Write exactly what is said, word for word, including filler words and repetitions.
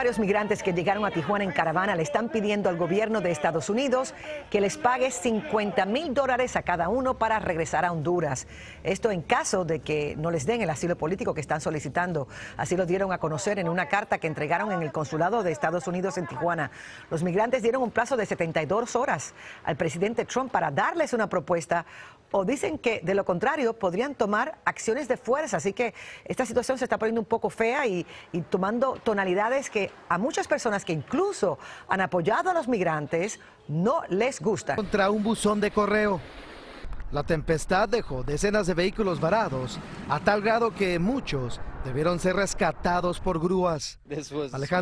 Varios migrantes que llegaron a Tijuana en caravana le están pidiendo al gobierno de Estados Unidos que les pague cincuenta mil dólares a cada uno para regresar a Honduras. Esto en caso de que no les den el asilo político que están solicitando. Así lo dieron a conocer en una carta que entregaron en el consulado de Estados Unidos en Tijuana. Los migrantes dieron un plazo de setenta y dos horas al presidente Trump para darles una propuesta, o dicen que de lo contrario podrían tomar acciones de fuerza. Así que esta situación se está poniendo un poco fea y, y tomando tonalidades que a muchas personas que incluso han apoyado a los migrantes no les gustan. Contra un buzón de correo. La tempestad dejó decenas de vehículos varados, a tal grado que muchos debieron ser rescatados por grúas. Alejandro.